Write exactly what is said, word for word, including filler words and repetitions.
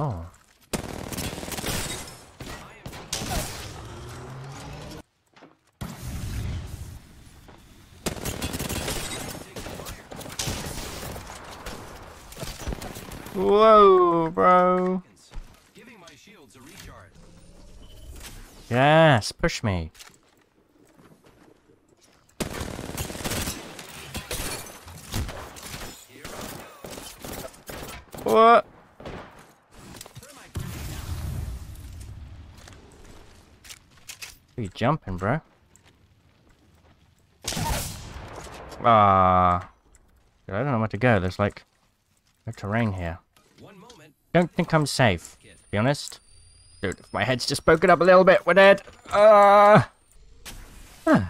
Oh. Whoa, bro. Giving my shields a recharge. Yes, push me. What? Are you jumping, bro? Ah, I don't know where to go. There's like no terrain here. Don't think I'm safe, to be honest. Dude, if my head's just poking up a little bit, we're dead. Ah. Uh, huh.